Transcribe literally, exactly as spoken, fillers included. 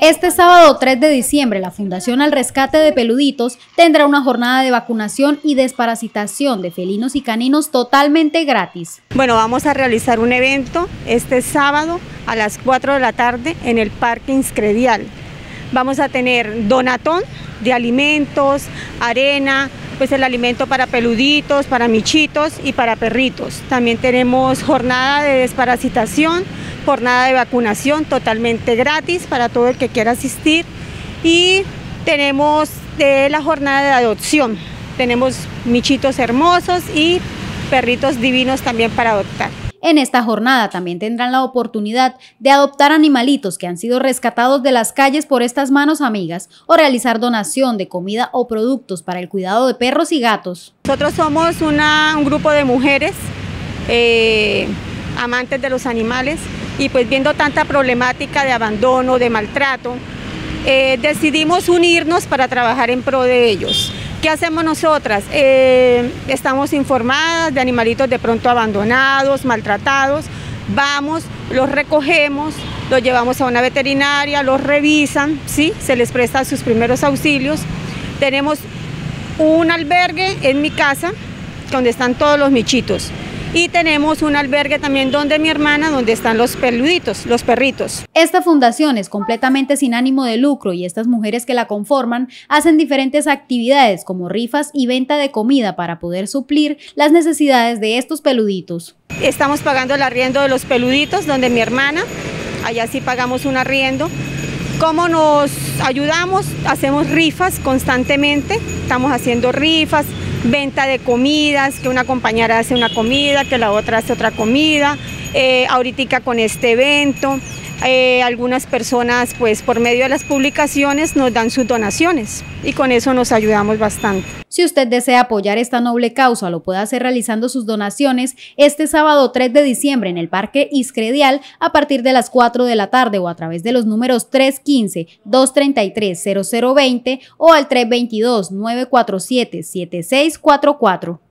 Este sábado tres de diciembre, la Fundación al Rescate de Peluditos tendrá una jornada de vacunación y desparasitación de felinos y caninos totalmente gratis. Bueno, vamos a realizar un evento este sábado a las cuatro de la tarde en el Parque Inscredial. Vamos a tener donatón de alimentos, arena, pues el alimento para peluditos, para michitos y para perritos. También tenemos jornada de desparasitación, jornada de vacunación totalmente gratis para todo el que quiera asistir, y tenemos de la jornada de adopción. Tenemos michitos hermosos y perritos divinos también para adoptar. En esta jornada también tendrán la oportunidad de adoptar animalitos que han sido rescatados de las calles por estas manos amigas o realizar donación de comida o productos para el cuidado de perros y gatos. Nosotros somos una, un grupo de mujeres eh, amantes de los animales, y pues viendo tanta problemática de abandono, de maltrato, eh, decidimos unirnos para trabajar en pro de ellos. ¿Qué hacemos nosotras? Eh, estamos informadas de animalitos de pronto abandonados, maltratados. Vamos, los recogemos, los llevamos a una veterinaria, los revisan, ¿sí? Se les presta sus primeros auxilios. Tenemos un albergue en mi casa, donde están todos los michitos. Y tenemos un albergue también donde mi hermana, donde están los peluditos, los perritos. Esta fundación es completamente sin ánimo de lucro, y estas mujeres que la conforman hacen diferentes actividades como rifas y venta de comida para poder suplir las necesidades de estos peluditos. Estamos pagando el arriendo de los peluditos donde mi hermana, allá sí pagamos un arriendo. ¿Cómo nos ayudamos? Hacemos rifas constantemente, estamos haciendo rifas, venta de comidas, que una compañera hace una comida, que la otra hace otra comida, eh, ahorita con este evento, eh, algunas personas pues por medio de las publicaciones nos dan sus donaciones, y con eso nos ayudamos bastante. Si usted desea apoyar esta noble causa, lo puede hacer realizando sus donaciones este sábado tres de diciembre en el Parque Inscredial a partir de las cuatro de la tarde, o a través de los números tres uno cinco, dos tres tres, cero cero dos cero o al tres dos dos, nueve cuatro siete, siete seis cuatro cuatro.